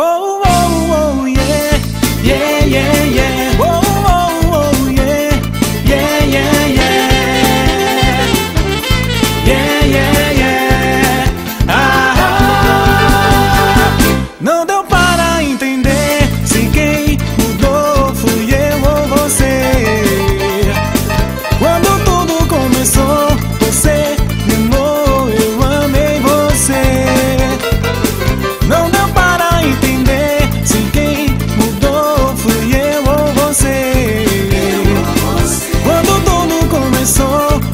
Whoa, whoa, whoa, yeah, yeah, yeah, yeah. Whoa, whoa, whoa, yeah, yeah, yeah, yeah, yeah, yeah, yeah. Ah, não deu para entender se quem mudou fui eu ou você. Quando tudo começou, você me amou, eu amei você.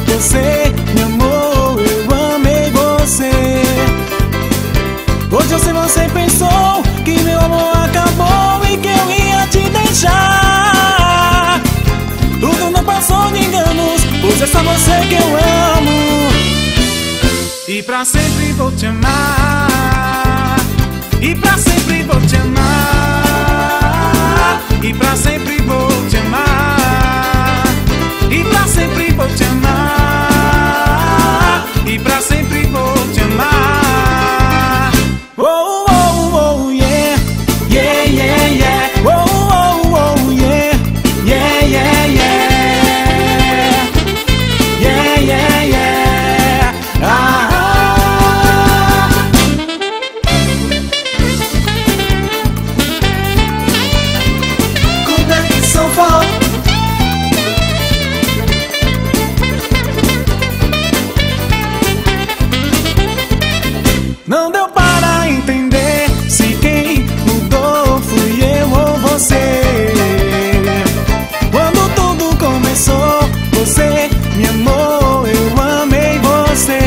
Você me amou, eu amei você. Hoje eu sei, você pensou que meu amor acabou e que eu ia te deixar. Tudo não passou de enganos, pois é só você que eu amo. E pra sempre vou te amar. E pra sempre vou te amar. E pra sempre vou te amar. E pra sempre vou te amar. E pra sempre vou te amar. Oh, oh, oh, yeah, yeah, yeah, yeah. Oh, oh, oh, yeah, yeah, yeah, yeah. Yeah, yeah, yeah. Ah, ah. Conexão forte. Não deu para entender se quem mudou fui eu ou você. Quando tudo começou, você me amou, eu amei você.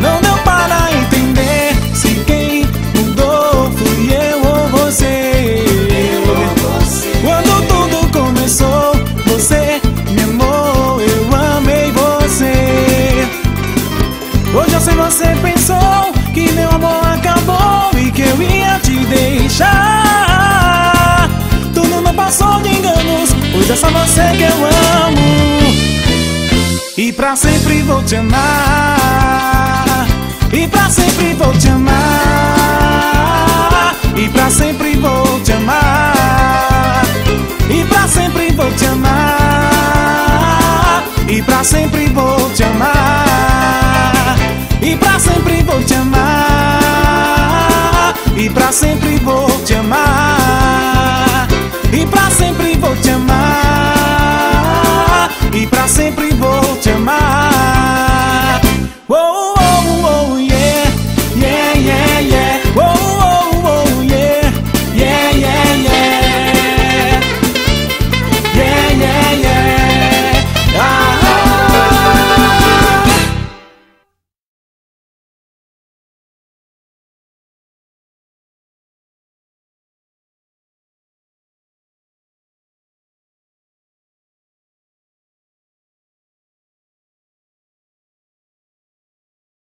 Não deu para entender se quem mudou fui eu ou você. Quando tudo começou, você me amou, eu amei você. Hoje eu sei, você pensou que meu amor acabou e que eu ia te deixar. Tudo não passou de enganos, pois é só você que eu amo. E pra sempre vou te amar. E pra sempre vou te amar. E pra sempre vou te amar. E pra sempre vou te amar.